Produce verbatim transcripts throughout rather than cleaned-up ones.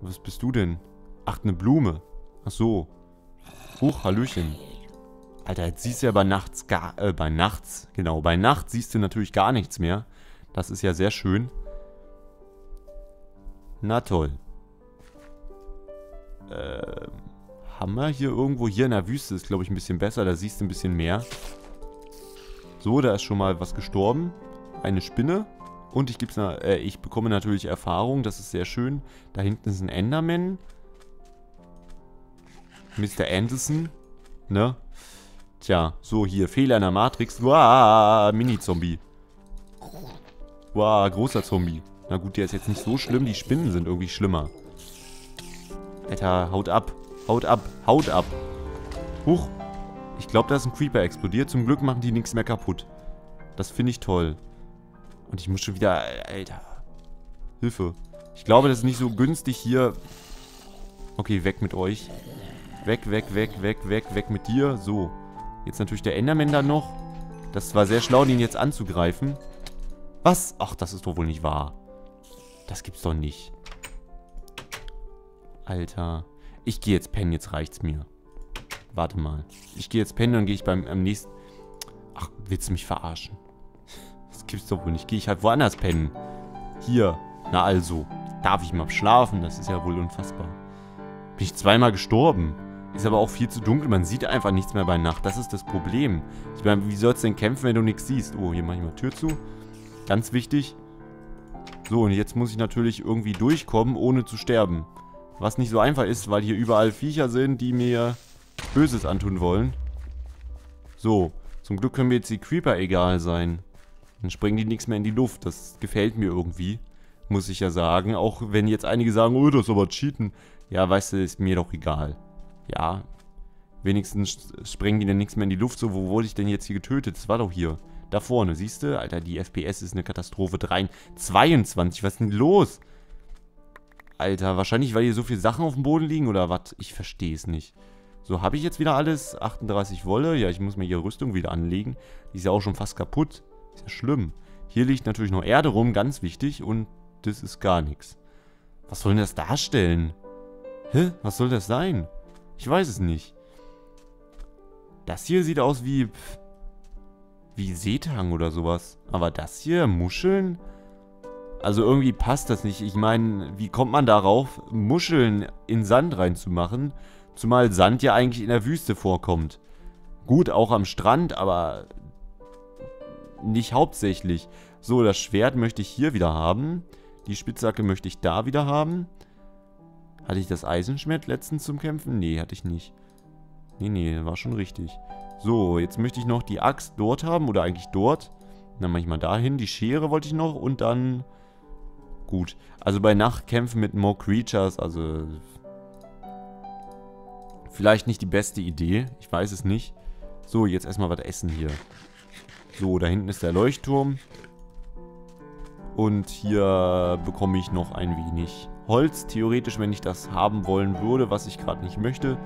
Was bist du denn? Ach, eine Blume. Ach so. Huch, Hallöchen. Alter, jetzt siehst du ja bei nachts gar... Äh, bei nachts. Genau, bei Nacht siehst du natürlich gar nichts mehr. Das ist ja sehr schön. Na toll. Ähm, haben wir hier irgendwo... Hier in der Wüste ist, glaube ich, ein bisschen besser. Da siehst du ein bisschen mehr. So, da ist schon mal was gestorben. Eine Spinne. Und ich, geb's na, äh, ich bekomme natürlich Erfahrung. Das ist sehr schön. Da hinten ist ein Enderman. Mister Anderson. Ne? Tja, so hier. Fehler in der Matrix. Wow, Mini-Zombie. Wow, großer Zombie. Na gut, der ist jetzt nicht so schlimm. Die Spinnen sind irgendwie schlimmer. Alter, haut ab. Haut ab. Haut ab. Huch. Ich glaube, da ist ein Creeper explodiert. Zum Glück machen die nichts mehr kaputt. Das finde ich toll. Und ich muss schon wieder... Alter. Hilfe. Ich glaube, das ist nicht so günstig hier. Okay, weg mit euch. Weg, weg, weg, weg, weg, weg mit dir. So. Jetzt natürlich der Enderman da noch. Das war sehr schlau, den jetzt anzugreifen. Was? Ach, das ist doch wohl nicht wahr. Das gibt's doch nicht. Alter. Ich gehe jetzt pennen, jetzt reicht's mir. Warte mal. Ich gehe jetzt pennen, dann gehe ich beim am nächsten... Ach, willst du mich verarschen? Das gibt's doch wohl nicht. Gehe ich halt woanders pennen. Hier. Na also. Darf ich mal schlafen? Das ist ja wohl unfassbar. Bin ich zweimal gestorben. Ist aber auch viel zu dunkel. Man sieht einfach nichts mehr bei Nacht. Das ist das Problem. Ich meine, wie sollst du denn kämpfen, wenn du nichts siehst? Oh, hier mache ich mal Tür zu. Ganz wichtig. So, und jetzt muss ich natürlich irgendwie durchkommen, ohne zu sterben. Was nicht so einfach ist, weil hier überall Viecher sind, die mir Böses antun wollen. So. Zum Glück können mir jetzt die Creeper egal sein. Dann springen die nichts mehr in die Luft. Das gefällt mir irgendwie. Muss ich ja sagen. Auch wenn jetzt einige sagen, oh, das ist aber Cheaten. Ja, weißt du, ist mir doch egal. Ja. Wenigstens springen die dann nichts mehr in die Luft. So, wo wurde ich denn jetzt hier getötet? Das war doch hier. Da vorne, siehst du? Alter, die F P S ist eine Katastrophe. drei, zweiundzwanzig, was ist denn los? Alter, wahrscheinlich, weil hier so viele Sachen auf dem Boden liegen oder was? Ich verstehe es nicht. So, habe ich jetzt wieder alles? achtunddreißig Wolle. Ja, ich muss mir hier Rüstung wieder anlegen. Die ist ja auch schon fast kaputt. Ist ja schlimm. Hier liegt natürlich noch Erde rum, ganz wichtig. Und das ist gar nichts. Was soll denn das darstellen? Hä? Was soll das sein? Ich weiß es nicht. Das hier sieht aus wie... Wie Seetang oder sowas. Aber das hier, Muscheln? Also irgendwie passt das nicht. Ich meine, wie kommt man darauf, Muscheln in Sand reinzumachen? Zumal Sand ja eigentlich in der Wüste vorkommt. Gut, auch am Strand, aber... Nicht hauptsächlich. So, das Schwert möchte ich hier wieder haben. Die Spitzhacke möchte ich da wieder haben. Hatte ich das Eisenschwert letztens zum Kämpfen? Nee, hatte ich nicht. Nee, nee, war schon richtig. So, jetzt möchte ich noch die Axt dort haben. Oder eigentlich dort. Dann mache ich mal dahin. Die Schere wollte ich noch. Und dann... Gut. Also bei Nachtkämpfen mit Mo'Creatures, also... Vielleicht nicht die beste Idee. Ich weiß es nicht. So, jetzt erstmal was essen hier. So, da hinten ist der Leuchtturm. Und hier bekomme ich noch ein wenig Holz. Theoretisch, wenn ich das haben wollen würde, was ich gerade nicht möchte.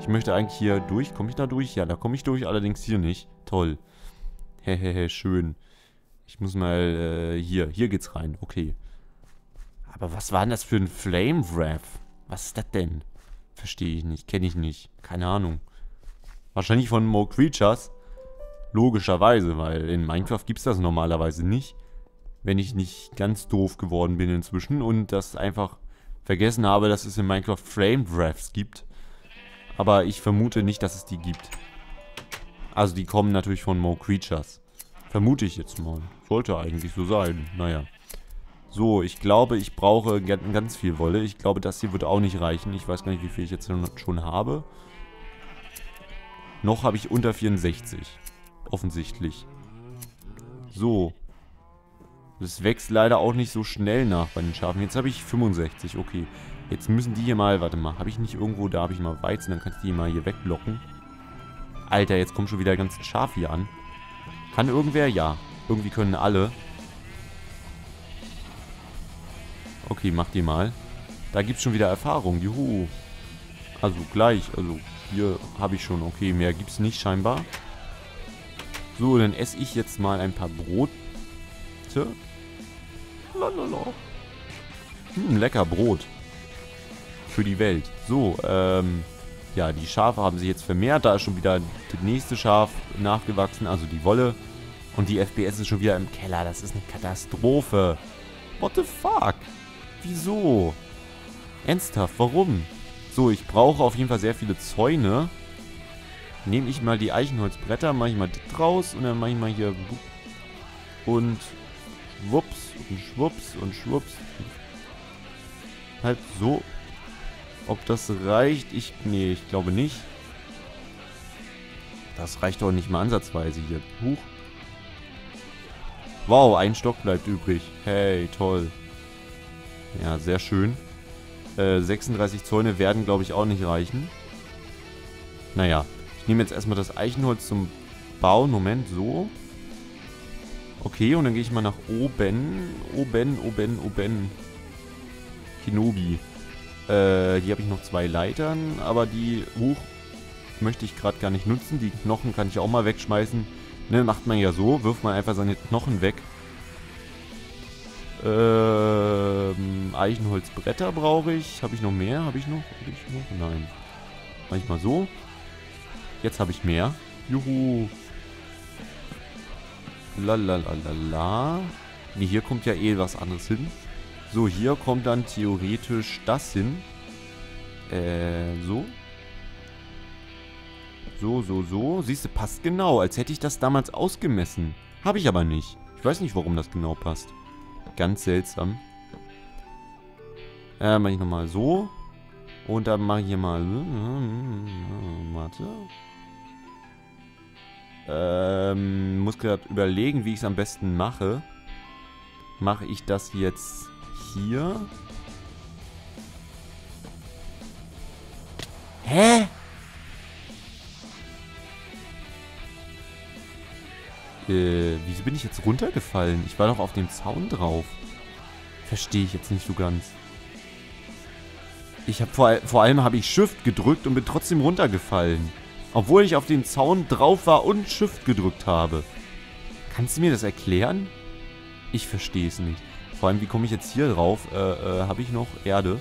Ich möchte eigentlich hier durch. Komme ich da durch? Ja, da komme ich durch, allerdings hier nicht. Toll. Hehehe, schön. Ich muss mal... Äh, hier, hier geht's rein. Okay. Aber was war denn das für ein Flame Wrap? Was ist das denn? Verstehe ich nicht. Kenne ich nicht. Keine Ahnung. Wahrscheinlich von Mo'Creatures. Logischerweise, weil in Minecraft gibt es das normalerweise nicht. Wenn ich nicht ganz doof geworden bin inzwischen und das einfach vergessen habe, dass es in Minecraft Flame Wraps gibt. Aber ich vermute nicht, dass es die gibt. Also die kommen natürlich von Mo'Creatures. Vermute ich jetzt mal. Sollte eigentlich so sein. Naja. So, ich glaube, ich brauche ganz viel Wolle. Ich glaube, das hier wird auch nicht reichen. Ich weiß gar nicht, wie viel ich jetzt schon habe. Noch habe ich unter vierundsechzig. Offensichtlich. So. Das wächst leider auch nicht so schnell nach bei den Schafen. Jetzt habe ich fünfundsechzig. Okay. Jetzt müssen die hier mal... Warte mal. Habe ich nicht irgendwo... Da habe ich mal Weizen. Dann kann ich die mal hier weglocken. Alter, jetzt kommt schon wieder ganz Schaf hier an. Kann irgendwer? Ja. Irgendwie können alle... Okay, macht ihr mal. Da gibt's schon wieder Erfahrung. Juhu. Also gleich. Also hier habe ich schon. Okay, mehr gibt's nicht scheinbar. So, dann esse ich jetzt mal ein paar Brote. Lalala. Hm, lecker Brot. für die Welt. So, ähm, ja, die Schafe haben sich jetzt vermehrt. Da ist schon wieder das nächste Schaf nachgewachsen, also die Wolle. Und die F P S ist schon wieder im Keller. Das ist eine Katastrophe. What the fuck? Wieso? Ernsthaft, warum? So, ich brauche auf jeden Fall sehr viele Zäune. Nehme ich mal die Eichenholzbretter, mache ich mal draus und dann mache ich mal hier und wups und schwups und schwups. Halt so. Ob das reicht? Ich, nee, ich glaube nicht. Das reicht doch nicht mal ansatzweise hier. Huch. Wow, ein Stock bleibt übrig. Hey, toll. Ja, sehr schön. Äh, sechsunddreißig Zäune werden, glaube ich, auch nicht reichen. Naja. Ich nehme jetzt erstmal das Eichenholz zum Bauen. Moment, so. Okay, und dann gehe ich mal nach oben. Oben, oben, oben. Kenobi. Äh, hier habe ich noch zwei Leitern, aber die hoch möchte ich gerade gar nicht nutzen. Die Knochen kann ich auch mal wegschmeißen. Ne, macht man ja so, wirft man einfach seine Knochen weg. Ähm, Eichenholzbretter brauche ich. Habe ich noch mehr? Habe ich noch? Habe ich noch? Nein. Mach ich mal so. Jetzt habe ich mehr. Juhu. Lalalala. Ne, hier kommt ja eh was anderes hin. So, hier kommt dann theoretisch das hin. Äh, so. So, so, so. Siehst du, passt genau. Als hätte ich das damals ausgemessen. Habe ich aber nicht. Ich weiß nicht, warum das genau passt. Ganz seltsam. Äh, mache ich nochmal so. Und dann mache ich hier mal... Warte. Ähm, muss gerade überlegen, wie ich es am besten mache. Mache ich das jetzt hier? Hä? Äh, wieso bin ich jetzt runtergefallen? Ich war doch auf dem Zaun drauf. Verstehe ich jetzt nicht so ganz. Ich habe vor, vor allem habe ich Shift gedrückt und bin trotzdem runtergefallen. Obwohl ich auf dem Zaun drauf war und Shift gedrückt habe. Kannst du mir das erklären? Ich verstehe es nicht. Vor allem, wie komme ich jetzt hier drauf? Äh, äh, habe ich noch Erde?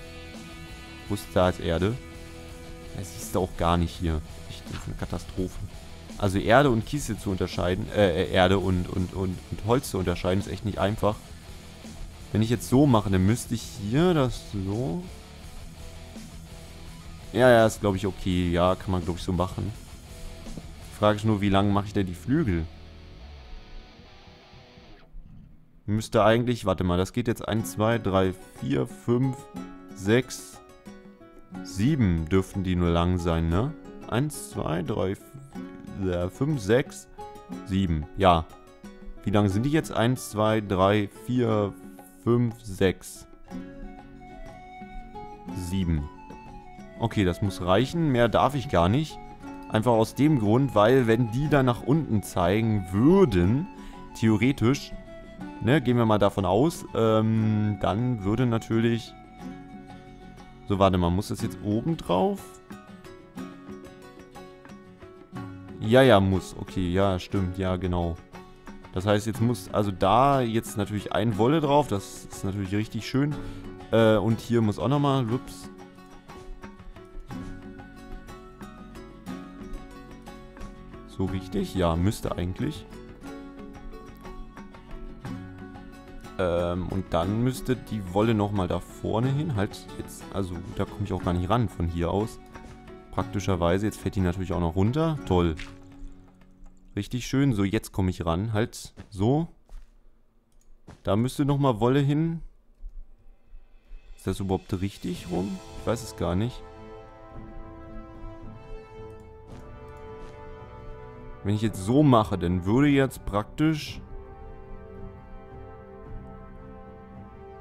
Wo ist da jetzt Erde? Das siehst du auch gar nicht hier. Echt, das ist eine Katastrophe. Also Erde und Kiesel zu unterscheiden, äh, Erde und, und, und, und Holz zu unterscheiden, ist echt nicht einfach. Wenn ich jetzt so mache, dann müsste ich hier das so... Ja, ja, ist glaube ich okay. Ja, kann man glaube ich so machen. Frage ich nur, wie lange mache ich denn die Flügel? Müsste eigentlich, warte mal, das geht jetzt eins, zwei, drei, vier, fünf, sechs, sieben dürften die nur lang sein, ne? eins, zwei, drei, vier, fünf, sechs, sieben. Ja. Wie lang sind die jetzt? eins, zwei, drei, vier, fünf, sechs, sieben. Okay, das muss reichen. Mehr darf ich gar nicht. Einfach aus dem Grund, weil wenn die dann nach unten zeigen würden, theoretisch, ne, gehen wir mal davon aus, ähm, dann würde natürlich... So, warte mal, muss das jetzt oben drauf? Ja, ja, muss. Okay, ja, stimmt, ja, genau. Das heißt, jetzt muss, also da jetzt natürlich ein Wolle drauf, das ist natürlich richtig schön. Äh, und hier muss auch nochmal, ups... So richtig? Ja, müsste eigentlich. Ähm, und dann müsste die Wolle nochmal da vorne hin. Halt jetzt, also da komme ich auch gar nicht ran von hier aus. Praktischerweise. Jetzt fährt die natürlich auch noch runter. Toll. Richtig schön. So, jetzt komme ich ran. Halt so. Da müsste nochmal Wolle hin. Ist das überhaupt richtig rum? Ich weiß es gar nicht. Wenn ich jetzt so mache, dann würde jetzt praktisch...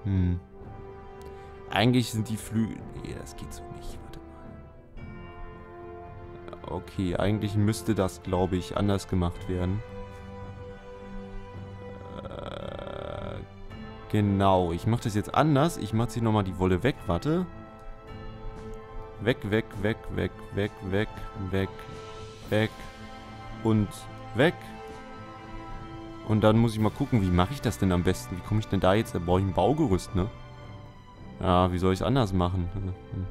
Hm. Eigentlich sind die Flügel... Nee, das geht so nicht. Warte mal. Okay, eigentlich müsste das, glaube ich, anders gemacht werden. Äh, genau, ich mache das jetzt anders. Ich mache jetzt hier nochmal die Wolle weg. Warte. Weg, weg, weg, weg, weg, weg, weg, weg. Und weg. Und dann muss ich mal gucken, wie mache ich das denn am besten? Wie komme ich denn da jetzt? Da brauche ich ein Baugerüst, ne? Ja, wie soll ich es anders machen?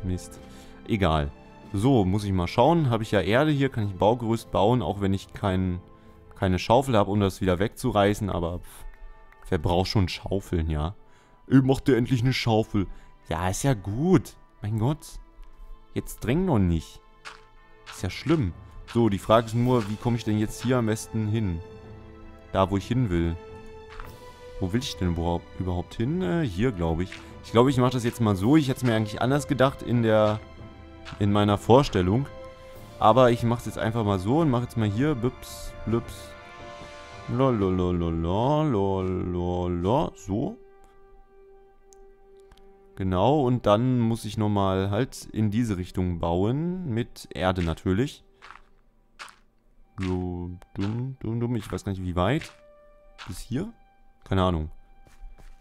Mist. Egal. So, muss ich mal schauen. Habe ich ja Erde hier, kann ich Baugerüst bauen, auch wenn ich kein, keine Schaufel habe, um das wieder wegzureißen. Aber pff, wer braucht schon Schaufeln, ja? Ich mach dir endlich eine Schaufel. Ja, ist ja gut. Mein Gott. Jetzt dräng doch nicht. Ist ja schlimm. So, die Frage ist nur, wie komme ich denn jetzt hier am besten hin? Da, wo ich hin will. Wo will ich denn überhaupt hin? Äh, hier, glaube ich. Ich glaube, ich mache das jetzt mal so. Ich hätte es mir eigentlich anders gedacht in der... in meiner Vorstellung. Aber ich mache es jetzt einfach mal so und mache jetzt mal hier. Bips, blips. Lololololololololol. So. Genau, und dann muss ich nochmal halt in diese Richtung bauen. Mit Erde natürlich. So, dumm, dumm, dumm. Ich weiß gar nicht, wie weit. Bis hier? Keine Ahnung.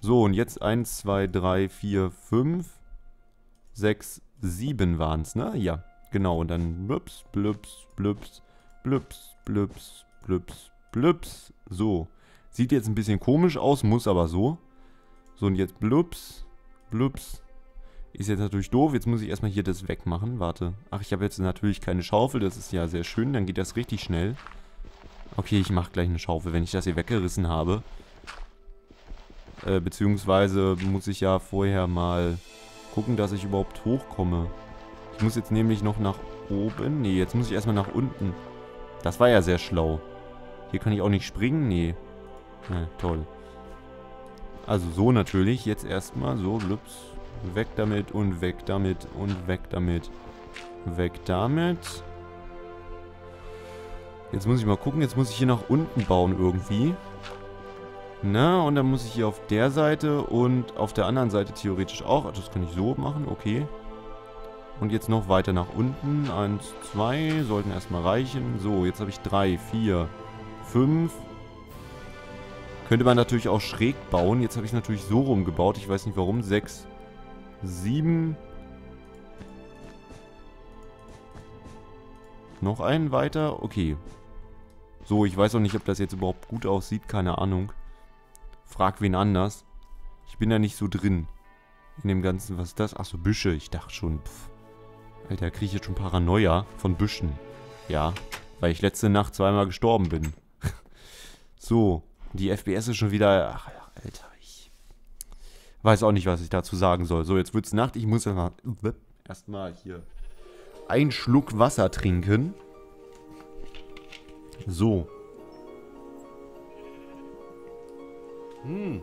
So, und jetzt eins, zwei, drei, vier, fünf, sechs, sieben waren es, ne? Ja, genau. Und dann blips, blips, blips, blips, blips, blips, blips. So. Sieht jetzt ein bisschen komisch aus, muss aber so. So, und jetzt blips, blips. Ist jetzt natürlich doof. Jetzt muss ich erstmal hier das wegmachen. Warte. Ach, ich habe jetzt natürlich keine Schaufel. Das ist ja sehr schön. Dann geht das richtig schnell. Okay, ich mache gleich eine Schaufel, wenn ich das hier weggerissen habe. Äh, beziehungsweise muss ich ja vorher mal gucken, dass ich überhaupt hochkomme. Ich muss jetzt nämlich noch nach oben. Nee, jetzt muss ich erstmal nach unten. Das war ja sehr schlau. Hier kann ich auch nicht springen. Nee. Ja, toll. Also so natürlich. Jetzt erstmal so. Lups. Weg damit und weg damit und weg damit. Weg damit. Jetzt muss ich mal gucken. Jetzt muss ich hier nach unten bauen irgendwie. Na, und dann muss ich hier auf der Seite und auf der anderen Seite theoretisch auch. Das kann ich so machen, okay. Und jetzt noch weiter nach unten. Eins, zwei, sollten erstmal reichen. So, jetzt habe ich drei, vier, fünf. Könnte man natürlich auch schräg bauen. Jetzt habe ich natürlich so rumgebaut. Ich weiß nicht warum. Sechs, sieben. Noch einen weiter. Okay. So, ich weiß auch nicht, ob das jetzt überhaupt gut aussieht. Keine Ahnung. Frag wen anders. Ich bin da nicht so drin. In dem Ganzen, was ist das? Achso, Büsche. Ich dachte schon, pff. Alter, kriege ich jetzt schon Paranoia von Büschen. Ja, weil ich letzte Nacht zweimal gestorben bin. So, die F P S ist schon wieder... Ach, Alter, ich... weiß auch nicht, was ich dazu sagen soll. So, jetzt wird's Nacht. Ich muss erstmal... Erstmal hier... einen Schluck Wasser trinken. So. Hm.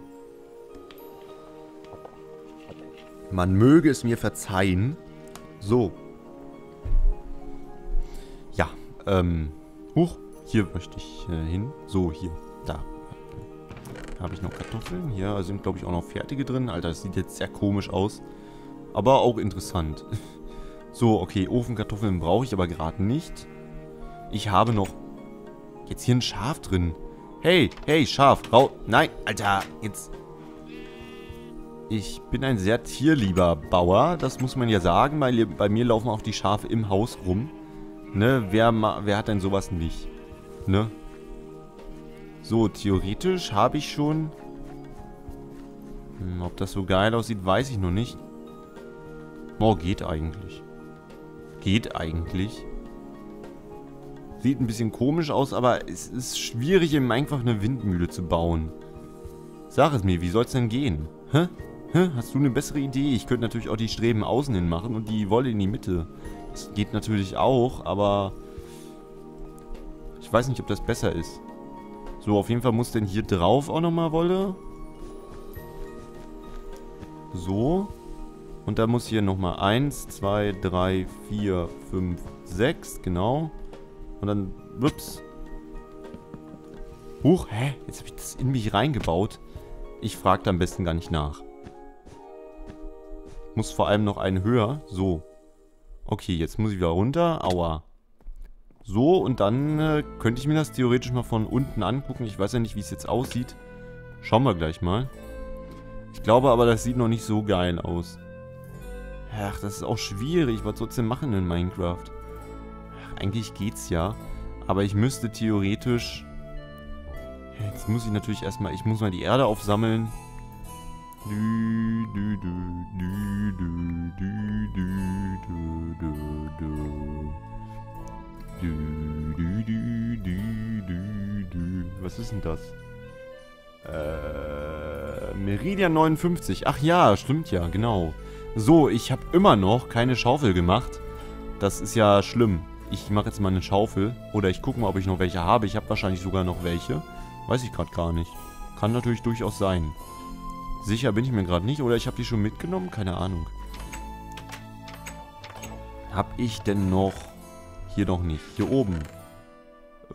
Man möge es mir verzeihen. So. Ja, ähm. Huch, hier möchte ich äh, hin. So, hier, da. Da habe ich noch Kartoffeln. Hier sind, glaube ich, auch noch fertige drin. Alter, das sieht jetzt sehr komisch aus. Aber auch interessant. So, okay, Ofenkartoffeln brauche ich aber gerade nicht. Ich habe noch... Jetzt hier ein Schaf drin. Hey, hey, Schaf, rau... Nein, Alter, jetzt... Ich bin ein sehr tierlieber Bauer, das muss man ja sagen. Bei, bei mir laufen auch die Schafe im Haus rum. Ne, wer, wer hat denn sowas nicht? Ne? So, theoretisch habe ich schon... Hm, ob das so geil aussieht, weiß ich noch nicht. Boah, geht eigentlich. Geht eigentlich. Sieht ein bisschen komisch aus, aber es ist schwierig, eben einfach eine Windmühle zu bauen. Sag es mir, wie soll es denn gehen? Hä? Hä? Hast du eine bessere Idee? Ich könnte natürlich auch die Streben außen hin machen und die Wolle in die Mitte. Das geht natürlich auch, aber... ich weiß nicht, ob das besser ist. So, auf jeden Fall muss denn hier drauf auch nochmal Wolle. So. Und dann muss hier nochmal eins, zwei, drei, vier, fünf, sechs, genau. Und dann, ups. Huch, hä? Jetzt habe ich das in mich reingebaut. Ich frage da am besten gar nicht nach. Muss vor allem noch einen höher. So. Okay, jetzt muss ich wieder runter. Aua. So, und dann äh, könnte ich mir das theoretisch mal von unten angucken. Ich weiß ja nicht, wie es jetzt aussieht. Schauen wir gleich mal. Ich glaube aber, das sieht noch nicht so geil aus. Ach, das ist auch schwierig. Was soll's denn machen in Minecraft? Eigentlich geht's ja, aber ich müsste theoretisch... Jetzt muss ich natürlich erstmal... Ich muss mal die Erde aufsammeln. Du, du, du, du, du, du, du, du, du. Du, du, du, du, du, du. Was ist denn das? Äh, Meridian neunundfünfzig. Ach ja, stimmt ja, genau. So, ich habe immer noch keine Schaufel gemacht. Das ist ja schlimm. Ich mache jetzt mal eine Schaufel. Oder ich gucke mal, ob ich noch welche habe. Ich habe wahrscheinlich sogar noch welche. Weiß ich gerade gar nicht. Kann natürlich durchaus sein. Sicher bin ich mir gerade nicht. Oder ich habe die schon mitgenommen? Keine Ahnung. Hab ich denn noch... Hier noch nicht. Hier oben.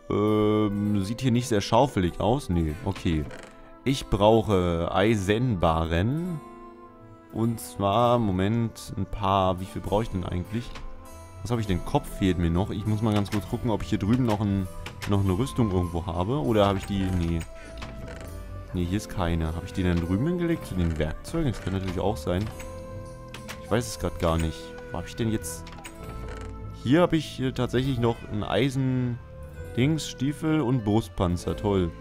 Ähm, sieht hier nicht sehr schaufelig aus. Nee, okay. Ich brauche Eisenbarren. Und zwar, Moment, ein paar... Wie viel brauche ich denn eigentlich? Was habe ich denn? Kopf fehlt mir noch. Ich muss mal ganz kurz gucken, ob ich hier drüben noch, ein, noch eine Rüstung irgendwo habe. Oder habe ich die... Nee. Nee, hier ist keine. Habe ich die denn drüben hingelegt? Zu den Werkzeugen? Das kann natürlich auch sein. Ich weiß es gerade gar nicht. Wo habe ich denn jetzt... Hier habe ich tatsächlich noch ein Eisen-Dings, Stiefel und Brustpanzer. Toll.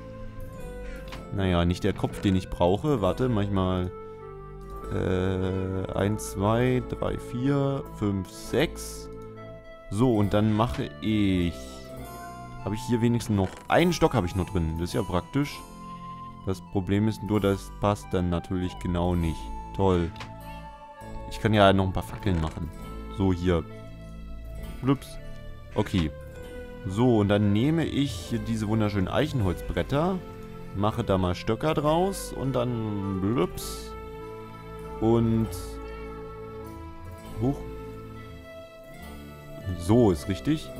Naja, nicht der Kopf, den ich brauche. Warte, manchmal... Äh, eins, zwei, drei, vier, fünf, sechs. So, und dann mache ich... Habe ich hier wenigstens noch... Einen Stock habe ich noch drin. Das ist ja praktisch. Das Problem ist nur, das passt dann natürlich genau nicht. Toll. Ich kann ja noch ein paar Fackeln machen. So, hier. Ups. Okay. So, und dann nehme ich diese wunderschönen Eichenholzbretter. Mache da mal Stöcker draus. Und dann... Blups. Und... Huch. So, ist richtig.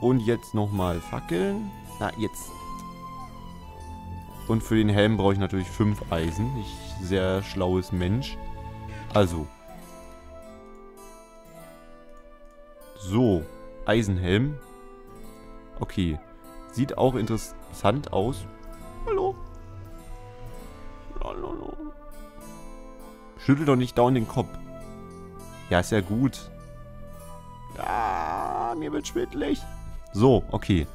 Und jetzt nochmal Fackeln. Na, jetzt. Und für den Helm brauche ich natürlich fünf Eisen. Ich, sehr schlaues Mensch. Also. So. Eisenhelm. Okay. Sieht auch interessant aus. Hallo. Hallo. Schüttel doch nicht down den Kopf. Ja, ist ja gut. Ah, mir wird schwindelig. So, okay.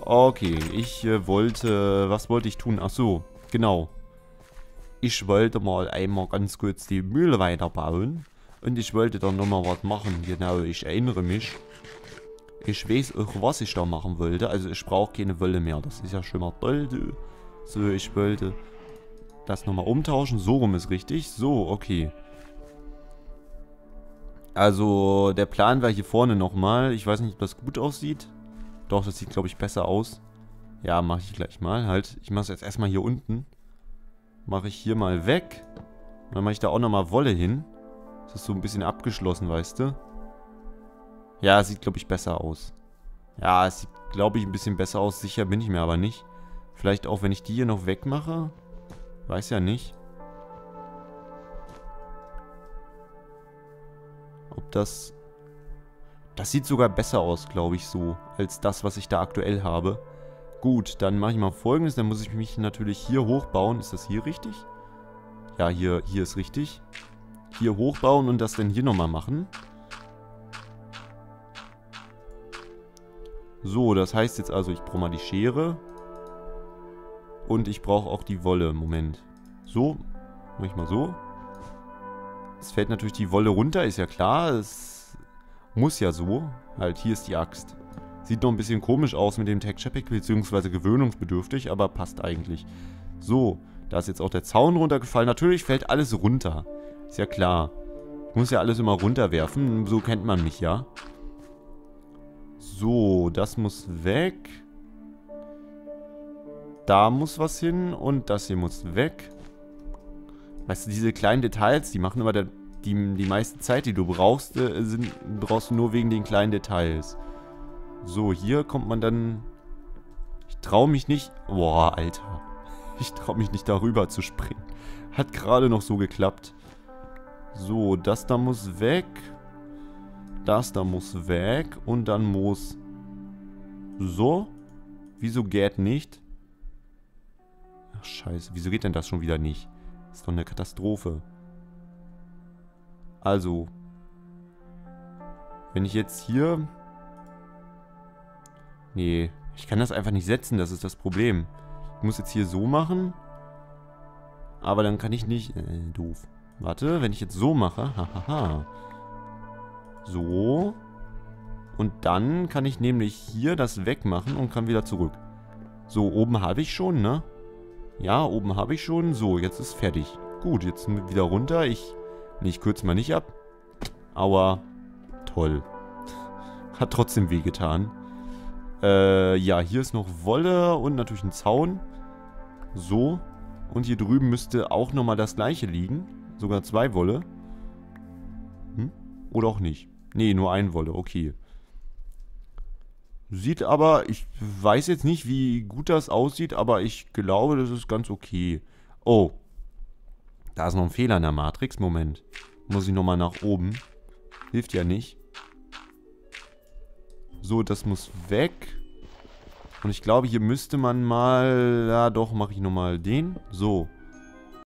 Okay, ich äh, wollte... Was wollte ich tun? Ach so, genau. Ich wollte mal einmal ganz kurz die Mühle weiterbauen. Und ich wollte dann nochmal was machen. Genau, ich erinnere mich. Ich weiß auch, was ich da machen wollte. Also ich brauche keine Wolle mehr. Das ist ja schon mal toll. So, ich wollte... Das nochmal umtauschen. So rum ist richtig. So, okay. Also, der Plan war hier vorne nochmal. Ich weiß nicht, ob das gut aussieht. Doch, das sieht, glaube ich, besser aus. Ja, mache ich gleich mal halt. Ich mache es jetzt erstmal hier unten. Mache ich hier mal weg. Und dann mache ich da auch nochmal Wolle hin. Das ist so ein bisschen abgeschlossen, weißt du. Ja, sieht, glaube ich, besser aus. Ja, es sieht, glaube ich, ein bisschen besser aus. Sicher bin ich mir aber nicht. Vielleicht auch, wenn ich die hier noch wegmache... Weiß ja nicht. Ob das... Das sieht sogar besser aus, glaube ich, so. Als das, was ich da aktuell habe. Gut, dann mache ich mal Folgendes. Dann muss ich mich natürlich hier hochbauen. Ist das hier richtig? Ja, hier, hier ist richtig. Hier hochbauen und das dann hier nochmal machen. So, das heißt jetzt also, ich brauche mal die Schere. Und ich brauche auch die Wolle. Moment. So. Mach ich mal so. Es fällt natürlich die Wolle runter, ist ja klar. Es muss ja so. Halt, hier ist die Axt. Sieht noch ein bisschen komisch aus mit dem Texture-Pack, beziehungsweise gewöhnungsbedürftig, aber passt eigentlich. So. Da ist jetzt auch der Zaun runtergefallen. Natürlich fällt alles runter. Ist ja klar. Ich muss ja alles immer runterwerfen. So kennt man mich ja. So. Das muss weg. Da muss was hin und das hier muss weg. Weißt du, diese kleinen Details, die machen immer der, die, die meiste Zeit, die du brauchst, äh, sind, brauchst du nur wegen den kleinen Details. So, hier kommt man dann... Ich traue mich nicht... Boah, Alter. Ich traue mich nicht, darüber zu springen. Hat gerade noch so geklappt. So, das da muss weg. Das da muss weg. Und dann muss... So. Wieso geht nicht? Ach, scheiße. Wieso geht denn das schon wieder nicht? Ist doch eine Katastrophe. Also. Wenn ich jetzt hier... Nee. Ich kann das einfach nicht setzen. Das ist das Problem. Ich muss jetzt hier so machen. Aber dann kann ich nicht... Äh, doof. Warte, wenn ich jetzt so mache... Hahaha. So. Und dann kann ich nämlich hier das wegmachen und kann wieder zurück. So, oben habe ich schon, ne? Ja, oben habe ich schon. So, jetzt ist fertig. Gut, jetzt wieder runter. Ich, ich kürze mal nicht ab. Aua. Toll. Hat trotzdem wehgetan. Äh, ja, hier ist noch Wolle und natürlich ein Zaun. So. Und hier drüben müsste auch nochmal das gleiche liegen. Sogar zwei Wolle. Hm? Oder auch nicht. Nee, nur ein Wolle. Okay. Sieht aber, ich weiß jetzt nicht, wie gut das aussieht, aber ich glaube, das ist ganz okay. Oh. Da ist noch ein Fehler in der Matrix. Moment. Muss ich nochmal nach oben. Hilft ja nicht. So, das muss weg. Und ich glaube, hier müsste man mal... Ja, doch, mache ich nochmal den. So.